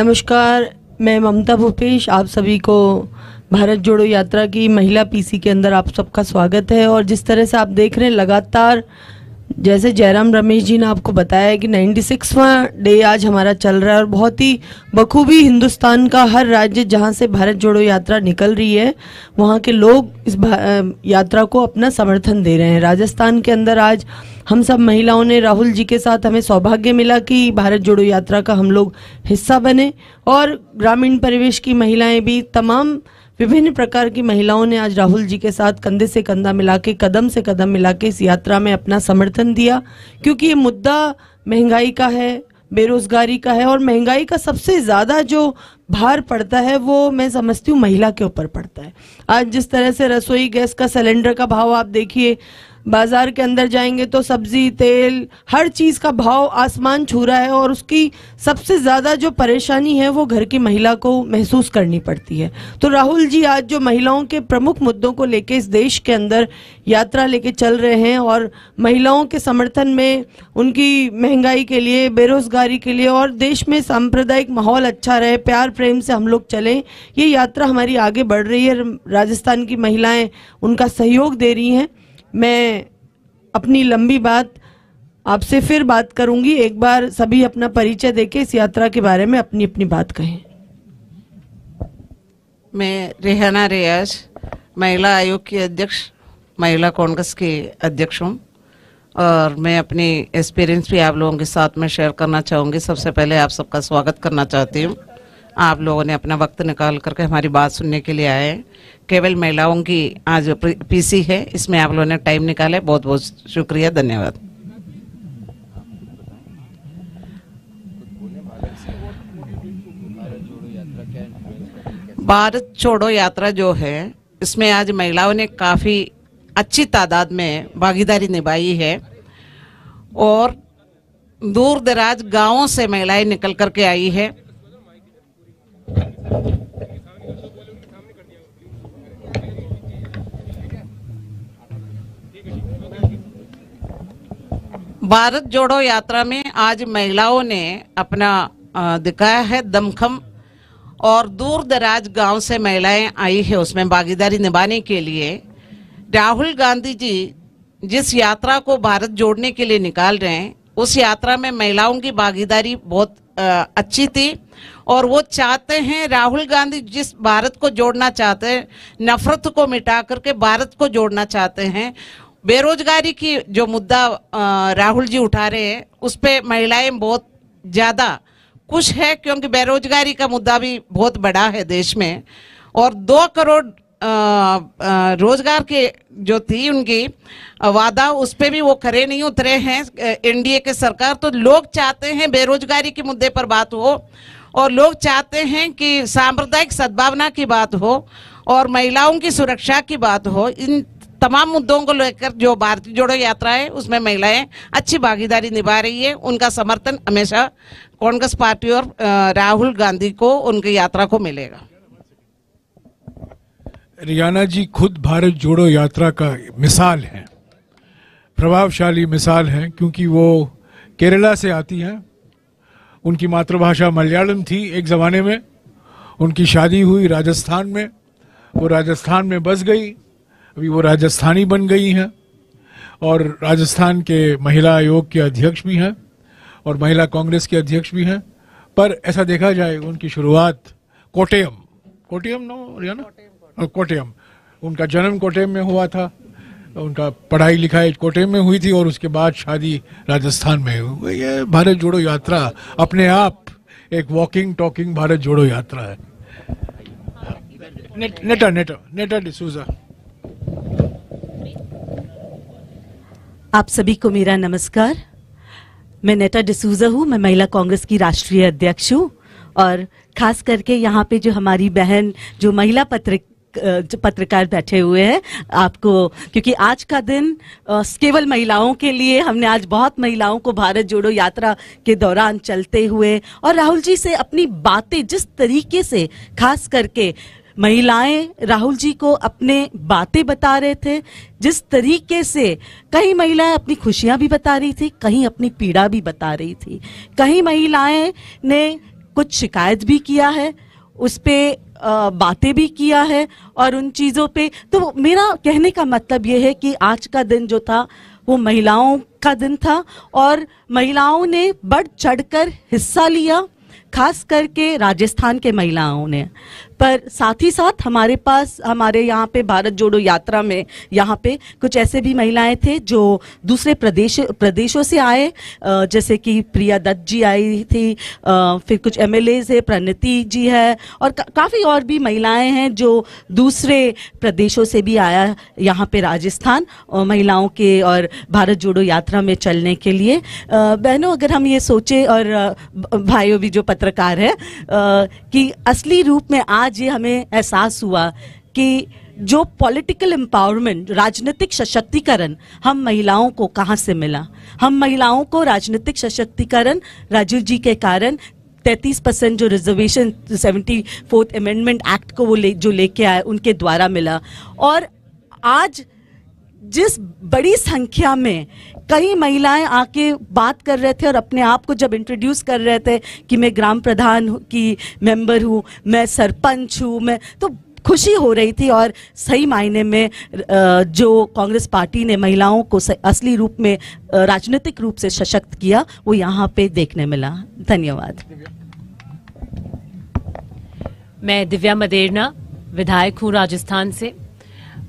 नमस्कार, मैं ममता भूपेश। आप सभी को भारत जोड़ो यात्रा की महिला पीसी के अंदर आप सबका स्वागत है। और जिस तरह से आप देख रहे हैं लगातार, जैसे जयराम रमेश जी ने आपको बताया है कि 96वां डे आज हमारा चल रहा है और बहुत ही बखूबी हिंदुस्तान का हर राज्य जहां से भारत जोड़ो यात्रा निकल रही है वहां के लोग इस यात्रा को अपना समर्थन दे रहे हैं। राजस्थान के अंदर आज हम सब महिलाओं ने राहुल जी के साथ हमें सौभाग्य मिला कि भारत जोड़ो यात्रा का हम लोग हिस्सा बने और ग्रामीण परिवेश की महिलाएं भी, तमाम विभिन्न प्रकार की महिलाओं ने आज राहुल जी के साथ कंधे से कंधा मिला के, कदम से कदम मिला के इस यात्रा में अपना समर्थन दिया, क्योंकि ये मुद्दा महंगाई का है, बेरोजगारी का है। और महंगाई का सबसे ज़्यादा जो भार पड़ता है वो मैं समझती हूँ महिला के ऊपर पड़ता है। आज जिस तरह से रसोई गैस का सिलेंडर का भाव आप देखिए, बाजार के अंदर जाएंगे तो सब्जी, तेल, हर चीज़ का भाव आसमान छू रहा है और उसकी सबसे ज़्यादा जो परेशानी है वो घर की महिला को महसूस करनी पड़ती है। तो राहुल जी आज जो महिलाओं के प्रमुख मुद्दों को लेके इस देश के अंदर यात्रा लेके चल रहे हैं और महिलाओं के समर्थन में, उनकी महंगाई के लिए, बेरोजगारी के लिए और देश में सांप्रदायिक माहौल अच्छा रहे, प्यार प्रेम से हम लोग चलें, ये यात्रा हमारी आगे बढ़ रही है। राजस्थान की महिलाएँ उनका सहयोग दे रही हैं। मैं अपनी लंबी बात आपसे फिर बात करूंगी। एक बार सभी अपना परिचय देके इस यात्रा के बारे में अपनी अपनी बात कहें। मैं रेहाना रियाज, महिला आयोग की अध्यक्ष, महिला कांग्रेस की अध्यक्ष हूं और मैं अपनी एक्सपीरियंस भी आप लोगों के साथ में शेयर करना चाहूंगी। सबसे पहले आप सबका स्वागत करना चाहती हूं। आप लोगों ने अपना वक्त निकाल करके हमारी बात सुनने के लिए आए हैं। केवल महिलाओं की आज पीसी है, इसमें आप लोगों ने टाइम निकाला, बहुत बहुत शुक्रिया, धन्यवाद। भारत छोड़ो यात्रा जो है इसमें आज महिलाओं ने काफ़ी अच्छी तादाद में भागीदारी निभाई है और दूर दराज गाँवों से महिलाएं निकल करके आई है। भारत जोड़ो यात्रा में आज महिलाओं ने अपना दिखाया है दमखम और दूर दराज गाँव से महिलाएं आई है उसमें भागीदारी निभाने के लिए। राहुल गांधी जी जिस यात्रा को भारत जोड़ने के लिए निकाल रहे हैं उस यात्रा में महिलाओं की भागीदारी बहुत अच्छी थी और वो चाहते हैं, राहुल गांधी जिस भारत को जोड़ना चाहते हैं, नफरत को मिटा करके भारत को जोड़ना चाहते हैं। बेरोजगारी की जो मुद्दा राहुल जी उठा रहे हैं उस पर महिलाएं बहुत ज़्यादा खुश है, क्योंकि बेरोजगारी का मुद्दा भी बहुत बड़ा है देश में और 2 करोड़ रोजगार के जो थी उनकी वादा उस पर भी वो खरे नहीं उतरे हैं एनडीए के सरकार। तो लोग चाहते हैं बेरोजगारी के मुद्दे पर बात हो और लोग चाहते हैं कि सांप्रदायिक सद्भावना की बात हो और महिलाओं की सुरक्षा की बात हो। इन तमाम मुद्दों को लेकर जो भारत जोड़ो यात्रा है उसमें महिलाएं अच्छी भागीदारी निभा रही है। उनका समर्थन हमेशा कांग्रेस पार्टी और राहुल गांधी को उनकी यात्रा को मिलेगा। रियाना जी खुद भारत जोड़ो यात्रा का मिसाल हैं, प्रभावशाली मिसाल हैं, क्योंकि वो केरला से आती हैं। उनकी मातृभाषा मलयालम थी एक ज़माने में, उनकी शादी हुई राजस्थान में, वो राजस्थान में बस गई, अभी वो राजस्थानी बन गई हैं और राजस्थान के महिला आयोग के अध्यक्ष भी हैं और महिला कांग्रेस के अध्यक्ष भी हैं। पर ऐसा देखा जाए उनकी शुरुआत कोट्टयम, उनका जन्म कोट्टयम में हुआ था, उनका पढ़ाई लिखाई कोट्टयम में हुई थी और उसके बाद शादी राजस्थान में हुई। ये भारत जोड़ो यात्रा अपने आप एक वॉकिंग टॉकिंग भारत जोड़ो यात्रा है। नेता डिसूजा, आप सभी को मेरा नमस्कार। मैं नेता डिसूजा हूँ, मैं महिला कांग्रेस की राष्ट्रीय अध्यक्ष हूँ और खास करके यहाँ पे जो हमारी बहन, जो महिला पत्रकार बैठे हुए हैं आपको, क्योंकि आज का दिन केवल महिलाओं के लिए, हमने आज बहुत महिलाओं को भारत जोड़ो यात्रा के दौरान चलते हुए और राहुल जी से अपनी बातें, जिस तरीके से खास करके महिलाएं राहुल जी को अपने बातें बता रहे थे, जिस तरीके से कई महिलाएं अपनी खुशियां भी बता रही थी, कहीं अपनी पीड़ा भी बता रही थी, कहीं महिलाएं ने कुछ शिकायत भी किया है, उस पर बातें भी किया है और उन चीज़ों पे। तो मेरा कहने का मतलब ये है कि आज का दिन जो था वो महिलाओं का दिन था और महिलाओं ने बढ़ चढ़कर हिस्सा लिया, खास करके राजस्थान के महिलाओं ने। पर साथ ही साथ हमारे पास, हमारे यहाँ पे भारत जोड़ो यात्रा में यहाँ पे कुछ ऐसे भी महिलाएं थे जो दूसरे प्रदेशों से आए, जैसे कि प्रिया दत्त जी आई थी, फिर कुछ MLAs है, प्रणति जी है और काफ़ी और भी महिलाएं हैं जो दूसरे प्रदेशों से भी आया यहाँ पे राजस्थान महिलाओं के और भारत जोड़ो यात्रा में चलने के लिए। बहनों, अगर हम ये सोचें और भाइयों भी जो पत्रकार है, कि असली रूप में आज ये हमें एहसास हुआ कि जो पॉलिटिकल एम्पावरमेंट, राजनीतिक सशक्तिकरण हम महिलाओं को कहाँ से मिला। हम महिलाओं को राजनीतिक सशक्तिकरण राजीव जी के कारण 33% जो रिजर्वेशन 74th अमेंडमेंट एक्ट को वो जो लेके आए उनके द्वारा मिला। और आज जिस बड़ी संख्या में कई महिलाएं आके बात कर रहे थे और अपने आप को जब इंट्रोड्यूस कर रहे थे कि मैं ग्राम प्रधान की मेंबर हूँ, मैं सरपंच हूँ, मैं, तो खुशी हो रही थी। और सही मायने में जो कांग्रेस पार्टी ने महिलाओं को असली रूप में, राजनीतिक रूप से सशक्त किया, वो यहाँ पे देखने मिला। धन्यवाद। मैं दिव्या मदेरना, विधायक हूँ राजस्थान से।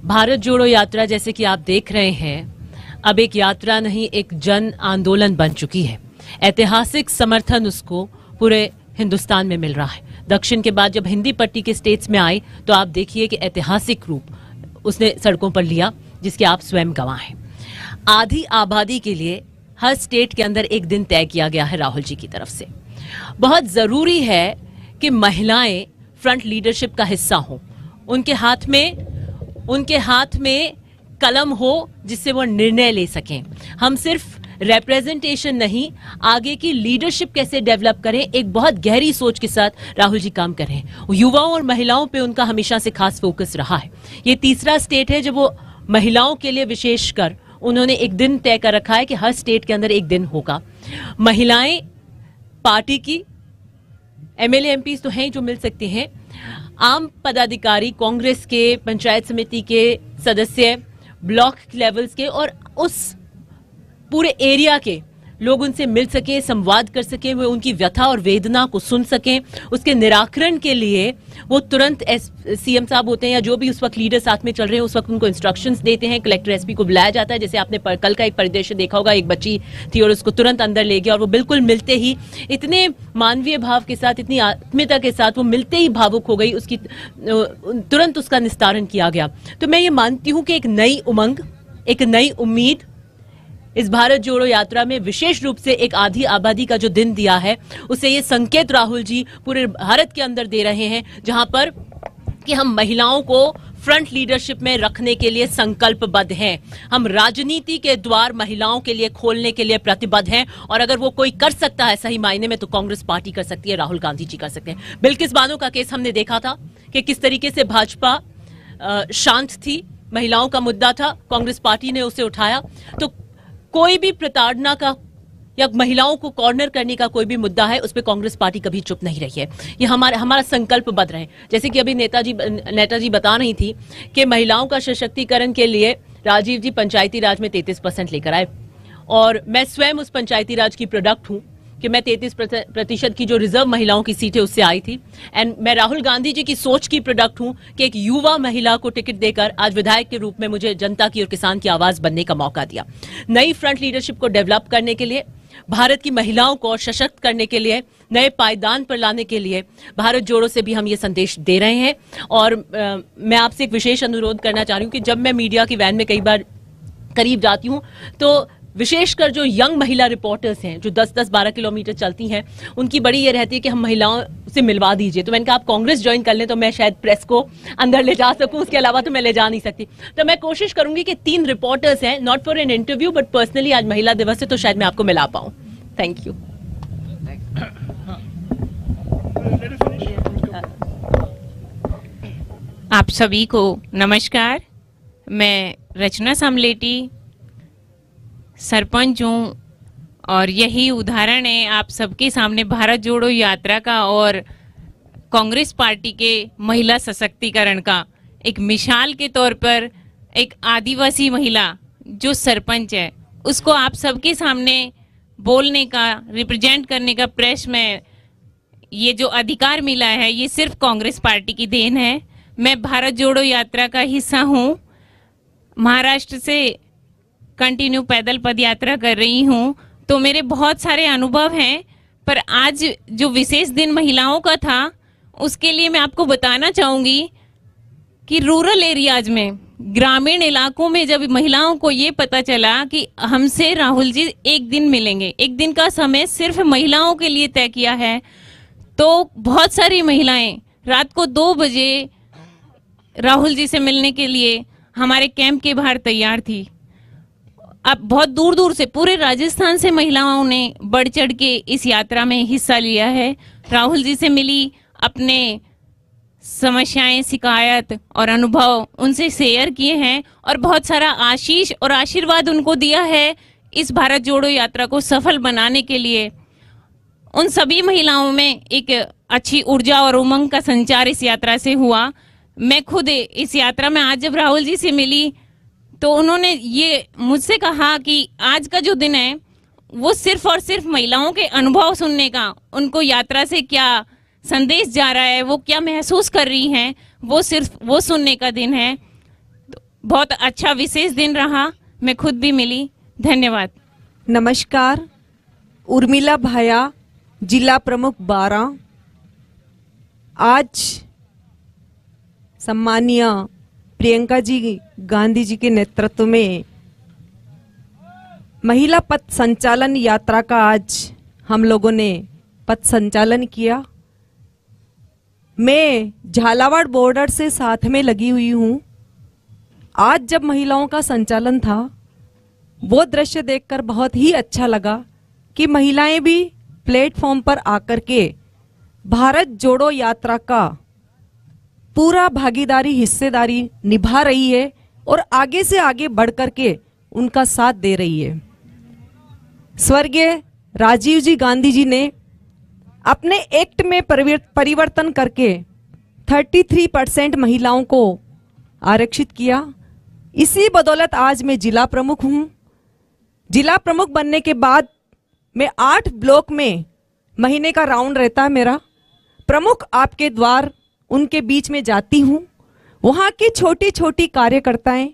भारत जोड़ो यात्रा, जैसे कि आप देख रहे हैं, अब एक यात्रा नहीं, एक जन आंदोलन बन चुकी है। ऐतिहासिक समर्थन उसको पूरे हिंदुस्तान में मिल रहा है। दक्षिण के बाद जब हिंदी पट्टी के स्टेट्स में आए तो आप देखिए कि ऐतिहासिक रूप उसने सड़कों पर लिया, जिसके आप स्वयं गवाह हैं। आधी आबादी के लिए हर स्टेट के अंदर एक दिन तय किया गया है राहुल जी की तरफ से। बहुत जरूरी है कि महिलाएं फ्रंट लीडरशिप का हिस्सा हों, उनके हाथ में कलम हो जिससे वो निर्णय ले सकें। हम सिर्फ रिप्रेजेंटेशन नहीं, आगे की लीडरशिप कैसे डेवलप करें, एक बहुत गहरी सोच के साथ राहुल जी काम कर रहे हैं। युवाओं और महिलाओं पे उनका हमेशा से खास फोकस रहा है। ये तीसरा स्टेट है जब वो महिलाओं के लिए विशेषकर उन्होंने एक दिन तय कर रखा है कि हर स्टेट के अंदर एक दिन होगा। महिलाएं पार्टी की MLA MP तो हैं जो मिल सकती हैं, आम पदाधिकारी, कांग्रेस के, पंचायत समिति के सदस्य, ब्लॉक लेवल्स के और उस पूरे एरिया के लोग उनसे मिल सकें, संवाद कर सकें, वे उनकी व्यथा और वेदना को सुन सकें। उसके निराकरण के लिए वो तुरंत CM साहब होते हैं या जो भी उस वक्त लीडर साथ में चल रहे हैं, उस वक्त उनको इंस्ट्रक्शंस देते हैं। कलेक्टर SP को बुलाया जाता है। जैसे आपने कल का एक परिदृश्य देखा होगा, एक बच्ची थी और उसको तुरंत अंदर ले गया और वो बिल्कुल मिलते ही इतने मानवीय भाव के साथ, इतनी आत्मीयता के साथ, वो मिलते ही भावुक हो गई, उसकी तुरंत उसका निस्तारण किया गया। तो मैं ये मानती हूँ कि एक नई उमंग, एक नई उम्मीद इस भारत जोड़ो यात्रा में, विशेष रूप से एक आधी आबादी का जो दिन दिया है, उसे ये संकेत राहुल जी पूरे भारत के अंदर दे रहे हैं, जहां पर कि हम महिलाओं को फ्रंट लीडरशिप में रखने के लिए संकल्पबद्ध हैं। हम राजनीति के द्वार महिलाओं के लिए खोलने के लिए प्रतिबद्ध हैं और अगर वो कोई कर सकता है सही मायने में तो कांग्रेस पार्टी कर सकती है, राहुल गांधी जी कर सकते हैं। बिल्किस बानो का केस हमने देखा था कि किस तरीके से भाजपा शांत थी, महिलाओं का मुद्दा था, कांग्रेस पार्टी ने उसे उठाया। तो कोई भी प्रताड़ना का या महिलाओं को कॉर्नर करने का कोई भी मुद्दा है, उस पर कांग्रेस पार्टी कभी चुप नहीं रही है। ये हमारा संकल्पबद्ध रहे। जैसे कि अभी नेता जी बता रही थी कि महिलाओं का सशक्तिकरण के लिए राजीव जी पंचायती राज में 33% लेकर आए और मैं स्वयं उस पंचायती राज की प्रोडक्ट हूँ कि मैं 33% की जो रिजर्व महिलाओं की सीटें उससे आई थी। एंड मैं राहुल गांधी जी की सोच की प्रोडक्ट हूं कि एक युवा महिला को टिकट देकर आज विधायक के रूप में मुझे जनता की और किसान की आवाज बनने का मौका दिया। नई फ्रंट लीडरशिप को डेवलप करने के लिए, भारत की महिलाओं को सशक्त करने के लिए, नए पायदान पर लाने के लिए भारत जोड़ो से भी हम ये संदेश दे रहे हैं। और मैं आपसे एक विशेष अनुरोध करना चाह रही हूँ कि जब मैं मीडिया की वैन में कई बार करीब जाती हूँ तो विशेषकर जो यंग महिला रिपोर्टर्स हैं जो 10-12 किलोमीटर चलती हैं, उनकी बड़ी ये रहती है कि हम महिलाओं से मिलवा दीजिए। तो मैंने कहा आप कांग्रेस ज्वाइन कर लें तो मैं शायद प्रेस को अंदर ले जा सकूं, उसके अलावा तो मैं ले जा नहीं सकती। तो मैं कोशिश करूंगी कि 3 रिपोर्टर्स हैं, not for an interview but personally, आज महिला दिवस है तो शायद मैं आपको मिला पाऊँ। Thank you. आप सभी को नमस्कार। मैं रचना समलेटी, सरपंच हूँ और यही उदाहरण है आप सबके सामने भारत जोड़ो यात्रा का और कांग्रेस पार्टी के महिला सशक्तिकरण का। एक मिसाल के तौर पर एक आदिवासी महिला जो सरपंच है उसको आप सबके सामने बोलने का, रिप्रेजेंट करने का, प्रेस में ये जो अधिकार मिला है ये सिर्फ कांग्रेस पार्टी की देन है। मैं भारत जोड़ो यात्रा का हिस्सा हूँ, महाराष्ट्र से कंटिन्यू पैदल पदयात्रा कर रही हूँ, तो मेरे बहुत सारे अनुभव हैं। पर आज जो विशेष दिन महिलाओं का था उसके लिए मैं आपको बताना चाहूँगी कि रूरल एरियाज में, ग्रामीण इलाकों में जब महिलाओं को ये पता चला कि हमसे राहुल जी एक दिन मिलेंगे, एक दिन का समय सिर्फ महिलाओं के लिए तय किया है, तो बहुत सारी महिलाएं रात को 2 बजे राहुल जी से मिलने के लिए हमारे कैंप के बाहर तैयार थी। अब बहुत दूर दूर से, पूरे राजस्थान से महिलाओं ने बढ़ चढ़ के इस यात्रा में हिस्सा लिया है। राहुल जी से मिली, अपने समस्याएं, शिकायत और अनुभव उनसे शेयर किए हैं और बहुत सारा आशीष और आशीर्वाद उनको दिया है इस भारत जोड़ो यात्रा को सफल बनाने के लिए। उन सभी महिलाओं में एक अच्छी ऊर्जा और उमंग का संचार इस यात्रा से हुआ। मैं खुद इस यात्रा में आज जब राहुल जी से मिली तो उन्होंने ये मुझसे कहा कि आज का जो दिन है वो सिर्फ और सिर्फ महिलाओं के अनुभव सुनने का, उनको यात्रा से क्या संदेश जा रहा है, वो क्या महसूस कर रही हैं, वो सिर्फ वो सुनने का दिन है। तो बहुत अच्छा विशेष दिन रहा, मैं खुद भी मिली। धन्यवाद। नमस्कार, उर्मिला भाया, जिला प्रमुख 12। आज सम्मानीय प्रियंका जी गांधी जी के नेतृत्व में महिला पथ संचालन यात्रा का आज हम लोगों ने पथ संचालन किया। मैं झालावाड़ बॉर्डर से साथ में लगी हुई हूँ। आज जब महिलाओं का संचालन था वो दृश्य देखकर बहुत ही अच्छा लगा कि महिलाएं भी प्लेटफॉर्म पर आकर के भारत जोड़ो यात्रा का पूरा भागीदारी, हिस्सेदारी निभा रही है और आगे से आगे बढ़ करके उनका साथ दे रही है। स्वर्गीय राजीव जी गांधी जी ने अपने एक्ट में परिवर्तन करके 33% महिलाओं को आरक्षित किया। इसी बदौलत आज मैं जिला प्रमुख हूँ। जिला प्रमुख बनने के बाद मैं 8 ब्लॉक में महीने का राउंड रहता है मेरा। प्रमुख आपके द्वार, उनके बीच में जाती हूँ। वहाँ की छोटी छोटी कार्यकर्ताएं,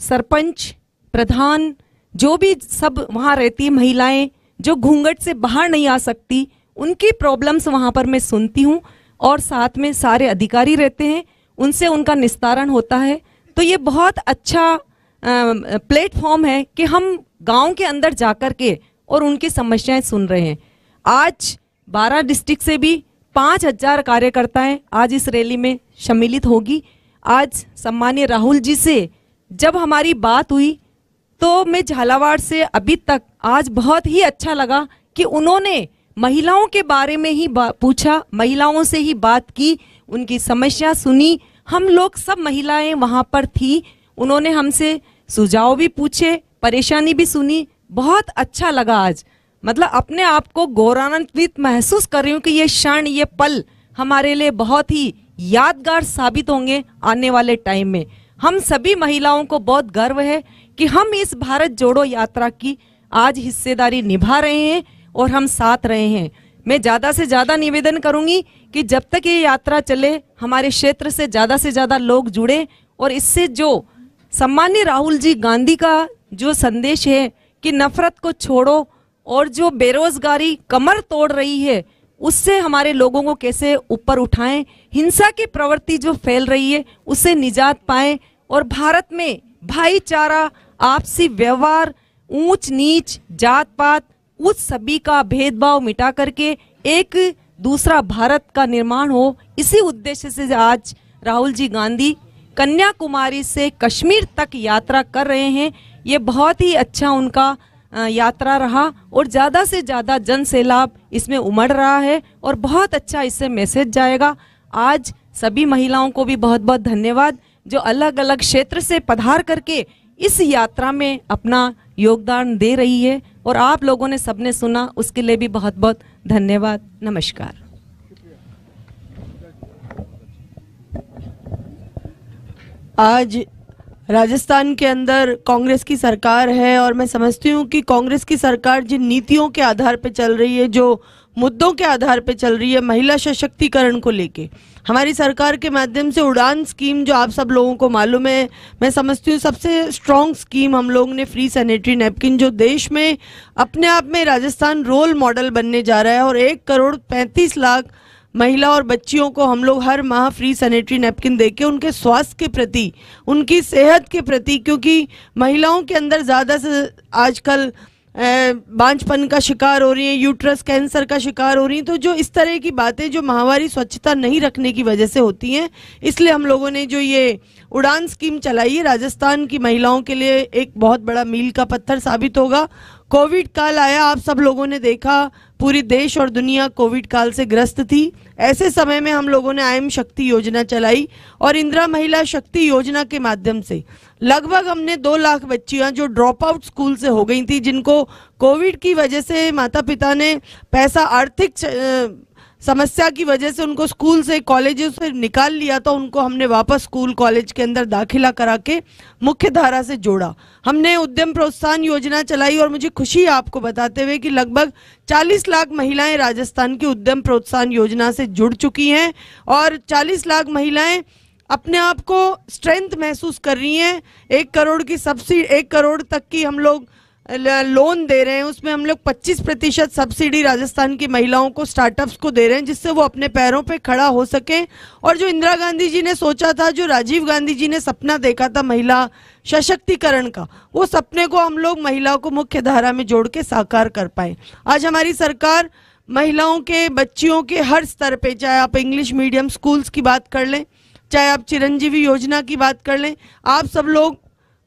सरपंच, प्रधान, जो भी सब वहाँ रहती महिलाएं जो घूंघट से बाहर नहीं आ सकती, उनकी प्रॉब्लम्स वहाँ पर मैं सुनती हूँ और साथ में सारे अधिकारी रहते हैं, उनसे उनका निस्तारण होता है। तो ये बहुत अच्छा प्लेटफॉर्म है कि हम गाँव के अंदर जा कर के और उनकी समस्याएं सुन रहे हैं। आज 12 डिस्ट्रिक्ट से भी 5000 कार्यकर्ताएं आज इस रैली में सम्मिलित होगी। आज सम्मानीय राहुल जी से जब हमारी बात हुई तो मैं झालावाड़ से अभी तक आज बहुत ही अच्छा लगा कि उन्होंने महिलाओं के बारे में ही पूछा, महिलाओं से ही बात की, उनकी समस्या सुनी। हम लोग सब महिलाएं वहां पर थी, उन्होंने हमसे सुझाव भी पूछे, परेशानी भी सुनी। बहुत अच्छा लगा आज, मतलब अपने आप को गौरवान्वित महसूस कर रही हूँ कि ये क्षण, ये पल हमारे लिए बहुत ही यादगार साबित होंगे आने वाले टाइम में। हम सभी महिलाओं को बहुत गर्व है कि हम इस भारत जोड़ो यात्रा की आज हिस्सेदारी निभा रहे हैं और हम साथ रहे हैं। मैं ज़्यादा से ज़्यादा निवेदन करूँगी कि जब तक ये यात्रा चले हमारे क्षेत्र से ज़्यादा लोग जुड़े और इससे जो सम्मानीय राहुल जी गांधी का जो संदेश है कि नफरत को छोड़ो और जो बेरोजगारी कमर तोड़ रही है उससे हमारे लोगों को कैसे ऊपर उठाएं, हिंसा की प्रवृत्ति जो फैल रही है उससे निजात पाएं और भारत में भाईचारा, आपसी व्यवहार, ऊंच नीच, जात पात, उस सभी का भेदभाव मिटा करके एक दूसरा भारत का निर्माण हो। इसी उद्देश्य से आज राहुल जी गांधी कन्याकुमारी से कश्मीर तक यात्रा कर रहे हैं। ये बहुत ही अच्छा उनका यात्रा रहा और ज़्यादा से ज़्यादा जन सैलाब इसमें उमड़ रहा है और बहुत अच्छा इससे मैसेज जाएगा। आज सभी महिलाओं को भी बहुत बहुत धन्यवाद जो अलग अलग क्षेत्र से पधार करके इस यात्रा में अपना योगदान दे रही है और आप लोगों ने सबने सुना, उसके लिए भी बहुत बहुत धन्यवाद। नमस्कार। आज राजस्थान के अंदर कांग्रेस की सरकार है और मैं समझती हूँ कि कांग्रेस की सरकार जिन नीतियों के आधार पर चल रही है, जो मुद्दों के आधार पर चल रही है, महिला सशक्तिकरण को लेके हमारी सरकार के माध्यम से उड़ान स्कीम जो आप सब लोगों को मालूम है, मैं समझती हूँ सबसे स्ट्रॉन्ग स्कीम हम लोगों ने फ्री सैनिटरी नैपकिन, जो देश में अपने आप में राजस्थान रोल मॉडल बनने जा रहा है और 1,35,00,000 महिला और बच्चियों को हम लोग हर माह फ्री सैनिटरी नैपकिन देके उनके स्वास्थ्य के प्रति, उनकी सेहत के प्रति, क्योंकि महिलाओं के अंदर ज़्यादा से आजकल बांझपन का शिकार हो रही है, यूट्रस कैंसर का शिकार हो रही है, तो जो इस तरह की बातें जो माहवारी स्वच्छता नहीं रखने की वजह से होती हैं, इसलिए हम लोगों ने जो ये उड़ान स्कीम चलाई है राजस्थान की महिलाओं के लिए एक बहुत बड़ा मील का पत्थर साबित होगा। कोविड काल आया, आप सब लोगों ने देखा पूरी देश और दुनिया कोविड काल से ग्रस्त थी, ऐसे समय में हम लोगों ने आईएम शक्ति योजना चलाई और इंदिरा महिला शक्ति योजना के माध्यम से लगभग हमने 2 लाख बच्चियां जो ड्रॉप आउट स्कूल से हो गई थी, जिनको कोविड की वजह से माता पिता ने पैसा आर्थिक समस्या की वजह से उनको स्कूल से कॉलेजों से निकाल लिया, तो उनको हमने वापस स्कूल कॉलेज के अंदर दाखिला करा के मुख्य धारा से जोड़ा। हमने उद्यम प्रोत्साहन योजना चलाई और मुझे खुशी है आपको बताते हुए कि लगभग 40 लाख महिलाएं राजस्थान की उद्यम प्रोत्साहन योजना से जुड़ चुकी हैं और 40 लाख महिलाएं अपने आप को स्ट्रेंथ महसूस कर रही हैं। 1 करोड़ की सब्सिडी, 1 करोड़ तक की हम लोग लोन दे रहे हैं, उसमें हम लोग 25% सब्सिडी राजस्थान की महिलाओं को, स्टार्टअप्स को दे रहे हैं, जिससे वो अपने पैरों पे खड़ा हो सके। और जो इंदिरा गांधी जी ने सोचा था, जो राजीव गांधी जी ने सपना देखा था महिला सशक्तिकरण का, वो सपने को हम लोग महिलाओं को मुख्य धारा में जोड़ के साकार कर पाए। आज हमारी सरकार महिलाओं के, बच्चियों के हर स्तर पर, चाहे आप इंग्लिश मीडियम स्कूल्स की बात कर लें, चाहे आप चिरंजीवी योजना की बात कर लें, आप सब लोग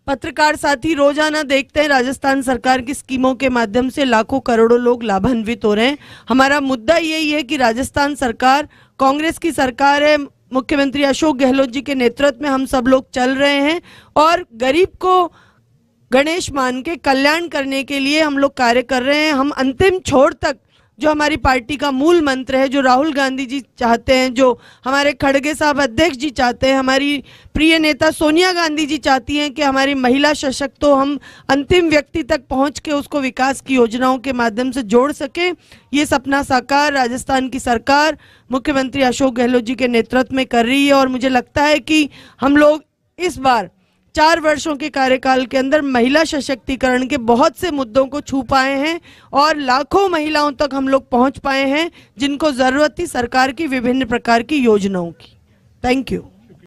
पत्रकार साथी रोजाना देखते हैं राजस्थान सरकार की स्कीमों के माध्यम से लाखों करोड़ों लोग लाभान्वित हो रहे हैं। हमारा मुद्दा यही है कि राजस्थान सरकार कांग्रेस की सरकार है, मुख्यमंत्री अशोक गहलोत जी के नेतृत्व में हम सब लोग चल रहे हैं और गरीब को गणेश मान के कल्याण करने के लिए हम लोग कार्य कर रहे हैं। हम अंतिम छोर तक, जो हमारी पार्टी का मूल मंत्र है, जो राहुल गांधी जी चाहते हैं, जो हमारे खड़गे साहब अध्यक्ष जी चाहते हैं, हमारी प्रिय नेता सोनिया गांधी जी चाहती हैं कि हमारी महिला सशक्त हो, हम अंतिम व्यक्ति तक पहुंच के उसको विकास की योजनाओं के माध्यम से जोड़ सकें। ये सपना साकार राजस्थान की सरकार मुख्यमंत्री अशोक गहलोत जी के नेतृत्व में कर रही है और मुझे लगता है कि हम लोग इस बार 4 वर्षों के कार्यकाल के अंदर महिला सशक्तिकरण के बहुत से मुद्दों को छू पाए हैं और लाखों महिलाओं तक हम लोग पहुंच पाए हैं जिनको जरूरत थी सरकार की विभिन्न प्रकार की योजनाओं की। Thank you.